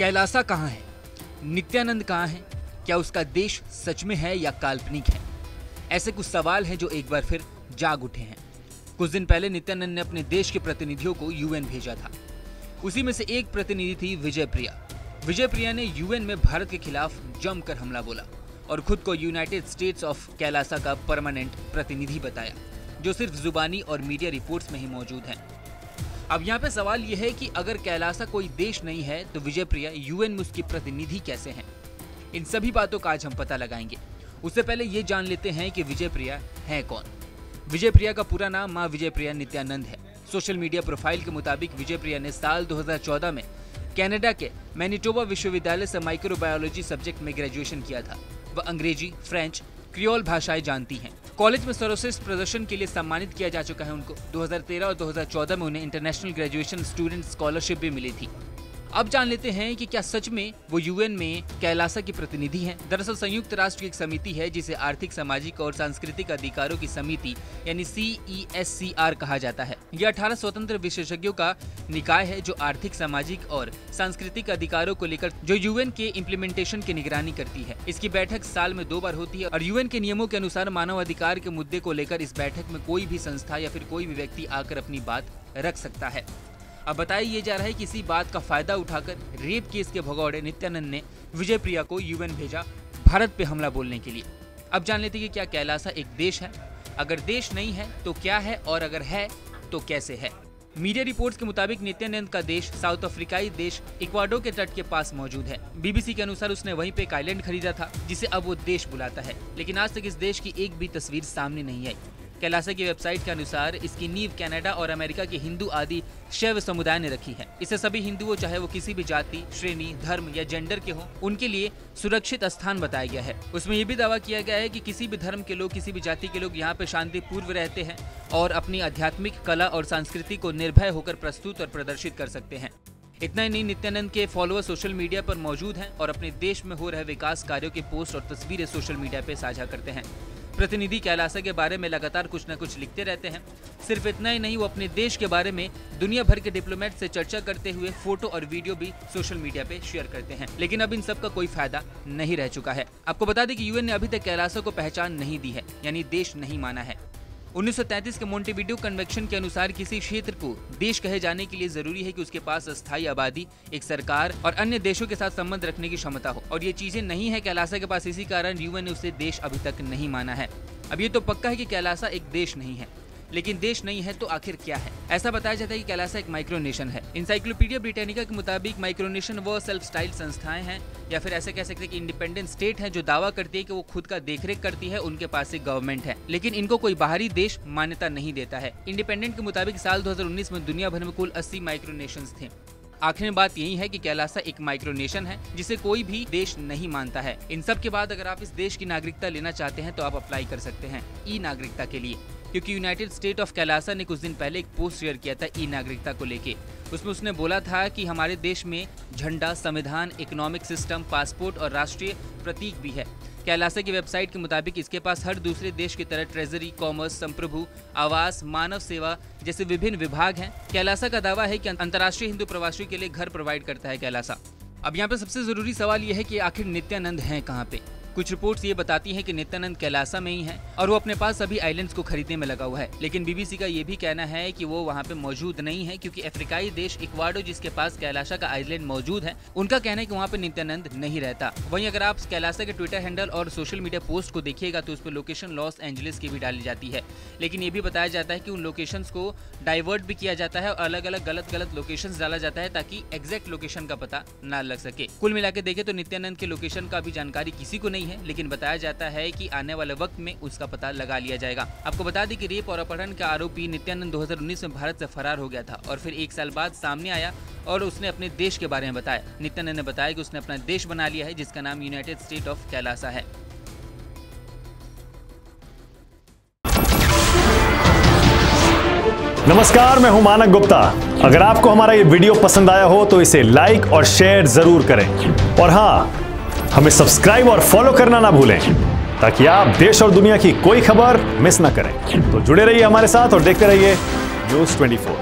कैलासा कहाँ है, नित्यानंद कहाँ है, क्या उसका देश सच में है या काल्पनिक है? ऐसे कुछ सवाल हैं जो एक बार फिर जाग उठे हैं। कुछ दिन पहले नित्यानंद ने अपने देश के प्रतिनिधियों को यूएन भेजा था। उसी में से एक प्रतिनिधि थी विजय प्रिया। विजय प्रिया ने यूएन में भारत के खिलाफ जमकर हमला बोला और खुद को यूनाइटेड स्टेट्स ऑफ कैलासा का परमानेंट प्रतिनिधि बताया, जो सिर्फ जुबानी और मीडिया रिपोर्ट्स में ही मौजूद हैं। अब यहाँ पे सवाल यह है कि अगर कैलासा कोई देश नहीं है तो विजय प्रिया यूएन में उसकी प्रतिनिधि कैसे हैं? इन सभी बातों का आज हम पता लगाएंगे। उससे पहले ये जान लेते हैं कि विजय प्रिया है कौन। विजय प्रिया का पूरा नाम माँ विजय प्रिया नित्यानंद है। सोशल मीडिया प्रोफाइल के मुताबिक विजय प्रिया ने साल 2014 में कनाडा के मैनिटोबा विश्वविद्यालय से माइक्रोबायोलॉजी सब्जेक्ट में ग्रेजुएशन किया था। वह अंग्रेजी, फ्रेंच, क्रियोल भाषाएं जानती हैं। कॉलेज में सर्वश्रेष्ठ प्रदर्शन के लिए सम्मानित किया जा चुका है उनको। 2013 और 2014 में उन्हें इंटरनेशनल ग्रेजुएशन स्टूडेंट स्कॉलरशिप भी मिली थी। अब जान लेते हैं कि क्या सच में वो यूएन में कैलासा की प्रतिनिधि हैं। दरअसल संयुक्त राष्ट्र की एक समिति है जिसे आर्थिक, सामाजिक और सांस्कृतिक अधिकारों की समिति यानी CESCR कहा जाता है। यह 18 स्वतंत्र विशेषज्ञों का निकाय है जो आर्थिक, सामाजिक और सांस्कृतिक अधिकारों को लेकर जो यूएन के इम्प्लीमेंटेशन की निगरानी करती है। इसकी बैठक साल में 2 बार होती है और यूएन के नियमों के अनुसार मानवाधिकार के मुद्दे को लेकर इस बैठक में कोई भी संस्था या फिर कोई भी व्यक्ति आकर अपनी बात रख सकता है। अब बताया ये जा रहा है कि इसी बात का फायदा उठाकर रेप केस के भगौड़े नित्यानंद ने विजय प्रिया को यूएन भेजा भारत पे हमला बोलने के लिए। अब जान लेते हैं कि क्या कैलासा एक देश है, अगर देश नहीं है तो क्या है और अगर है तो कैसे है। मीडिया रिपोर्ट्स के मुताबिक नित्यानंद का देश साउथ अफ्रीकाई देश इक्वाडो के तट के पास मौजूद है। BBC के अनुसार उसने वहीं पे एक आइलैंड खरीदा था जिसे अब वो देश बुलाता है, लेकिन आज तक इस देश की एक भी तस्वीर सामने नहीं आई। कैलासा की वेबसाइट के अनुसार इसकी नींव कनाडा और अमेरिका के हिंदू आदि शैव समुदाय ने रखी है। इसे सभी हिंदुओं, चाहे वो किसी भी जाति, श्रेणी, धर्म या जेंडर के हों, उनके लिए सुरक्षित स्थान बताया गया है। उसमें ये भी दावा किया गया है कि किसी भी धर्म के लोग, किसी भी जाति के लोग यहाँ पे शांतिपूर्व रहते हैं और अपनी आध्यात्मिक कला और संस्कृति को निर्भय होकर प्रस्तुत और प्रदर्शित कर सकते हैं। इतना ही नहीं, नित्यानंद के फॉलोअर सोशल मीडिया पर मौजूद हैं और अपने देश में हो रहे विकास कार्यों के पोस्ट और तस्वीरें सोशल मीडिया पर साझा करते हैं। प्रतिनिधि कैलासा के बारे में लगातार कुछ न कुछ लिखते रहते हैं। सिर्फ इतना ही नहीं, वो अपने देश के बारे में दुनिया भर के डिप्लोमेट से चर्चा करते हुए फोटो और वीडियो भी सोशल मीडिया पे शेयर करते हैं। लेकिन अब इन सब का कोई फायदा नहीं रह चुका है। आपको बता दें कि यूएन ने अभी तक कैलासा को पहचान नहीं दी है, यानी देश नहीं माना है। 1933 के मोंटेवीडियो कन्वेंशन के अनुसार किसी क्षेत्र को देश कहे जाने के लिए जरूरी है कि उसके पास स्थायी आबादी, एक सरकार और अन्य देशों के साथ संबंध रखने की क्षमता हो, और ये चीजें नहीं है कैलासा के पास। इसी कारण यूएन ने उसे देश अभी तक नहीं माना है। अब ये तो पक्का है कि कैलासा एक देश नहीं है, लेकिन देश नहीं है तो आखिर क्या है? ऐसा बताया जाता है कि कैलासा एक माइक्रोनेशन है। इंसाइक्लोपीडिया ब्रिटेनिका के मुताबिक माइक्रोनेशन वो सेल्फ स्टाइल संस्थाएं हैं या फिर ऐसे कह सकते हैं कि इंडिपेंडेंट स्टेट हैं जो दावा करती है कि वो खुद का देखरेख करती है, उनके पास एक गवर्नमेंट है, लेकिन इनको कोई बाहरी देश मान्यता नहीं देता है। इंडिपेंडेंट के मुताबिक साल 2019 में दुनिया भर में कुल 80 माइक्रोनेशंस थे। आखिर में बात यही है कि कैलासा एक माइक्रोनेशन है जिसे कोई भी देश नहीं मानता है। इन सब के बाद अगर आप इस देश की नागरिकता लेना चाहते हैं तो आप अप्लाई कर सकते हैं ई नागरिकता के लिए, क्योंकि यूनाइटेड स्टेट ऑफ कैलासा ने कुछ दिन पहले एक पोस्ट शेयर किया था ई नागरिकता को लेके। उसमें उसने बोला था कि हमारे देश में झंडा, संविधान, इकोनॉमिक सिस्टम, पासपोर्ट और राष्ट्रीय प्रतीक भी है। कैलासा की वेबसाइट के मुताबिक इसके पास हर दूसरे देश की तरह ट्रेजरी, कॉमर्स, संप्रभु, आवास, मानव सेवा जैसे विभिन्न विभाग हैं। कैलासा का दावा है कि अंतर्राष्ट्रीय हिंदू प्रवासियों के लिए घर प्रोवाइड करता है कैलासा। अब यहाँ पे सबसे जरूरी सवाल यह है कि आखिर नित्यानंद हैं कहाँ पे? कुछ रिपोर्ट्स ये बताती हैं कि नित्यानंद कैलासा में ही हैं और वो अपने पास सभी आइलैंड्स को खरीदने में लगा हुआ है, लेकिन BBC का ये भी कहना है कि वो वहाँ पे मौजूद नहीं है, क्योंकि अफ्रीकाई देश इक्वाडो जिसके पास कैलासा का आइलैंड मौजूद है, उनका कहना है कि वहाँ पे नित्यानंद नहीं रहता। वहीं अगर आप कैलासा के ट्विटर हैंडल और सोशल मीडिया पोस्ट को देखिएगा तो उस पर लोकेशन लॉस एंजलिस की भी डाली जाती है, लेकिन ये भी बताया जाता है कि उन लोकेशन को डाइवर्ट भी किया जाता है और अलग अलग गलत लोकेशन डाला जाता है ताकि एग्जैक्ट लोकेशन का पता न लग सके। कुल मिला के देखे तो नित्यानंद के लोकेशन का भी जानकारी किसी को है, लेकिन बताया जाता है कि आने वाले वक्त में उसका पता लगा लिया जाएगा। आपको बता दें कि रेप और अपहरण का आरोपी नित्यानंद 2019 में भारत से फरार हो गया था और फिर एक साल बाद सामने आया और उसने अपने देश के बारे में बताया। नित्यानंद ने बताया कि उसने अपना देश बना लिया है जिसका नाम यूनाइटेड स्टेट ऑफ कैलासा है। नमस्कार, मैं हूं मानव गुप्ता। अगर आपको हमारा ये वीडियो पसंद आया हो तो इसे लाइक और शेयर जरूर करें और हाँ, हमें सब्सक्राइब और फॉलो करना ना भूलें ताकि आप देश और दुनिया की कोई खबर मिस ना करें। तो जुड़े रहिए हमारे साथ और देखते रहिए News 24।